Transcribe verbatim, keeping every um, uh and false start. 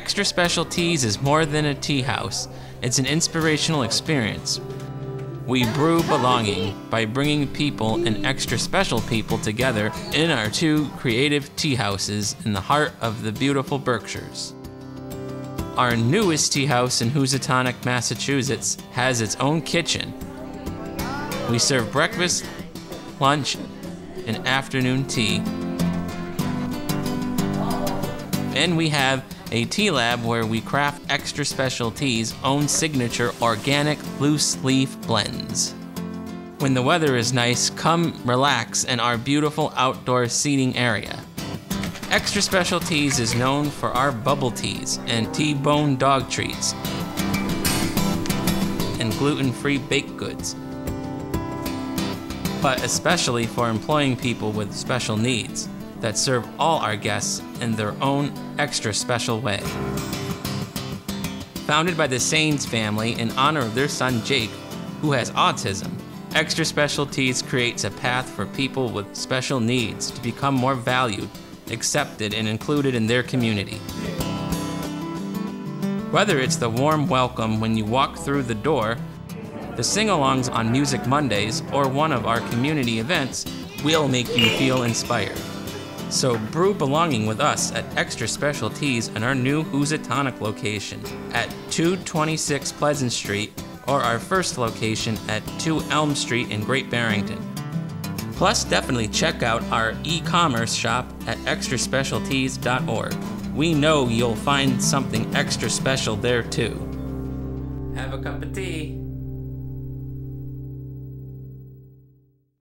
Extra Special Teas is more than a tea house. It's an inspirational experience. We brew belonging by bringing people and extra special people together in our two creative tea houses in the heart of the beautiful Berkshires. Our newest tea house in Housatonic, Massachusetts has its own kitchen. We serve breakfast, lunch, and afternoon tea. And we have a tea lab where we craft Extra Special Teas' own signature organic loose leaf blends. When the weather is nice, come relax in our beautiful outdoor seating area. Extra Special Teas is known for our bubble teas and T-bone dog treats and gluten-free baked goods, but especially for employing people with special needs that serve all our guests in their own extra special way. Founded by the Sains family in honor of their son Jake, who has autism, Extra Special Teas creates a path for people with special needs to become more valued, accepted, and included in their community. Whether it's the warm welcome when you walk through the door, the sing-alongs on Music Mondays, or one of our community events, will make you feel inspired. So brew belonging with us at Extra Special Teas in our new Housatonic location at two twenty-six Pleasant Street, or our first location at two Elm Street in Great Barrington. Plus, definitely check out our e-commerce shop at extra special teas dot org. We know you'll find something extra special there too. Have a cup of tea.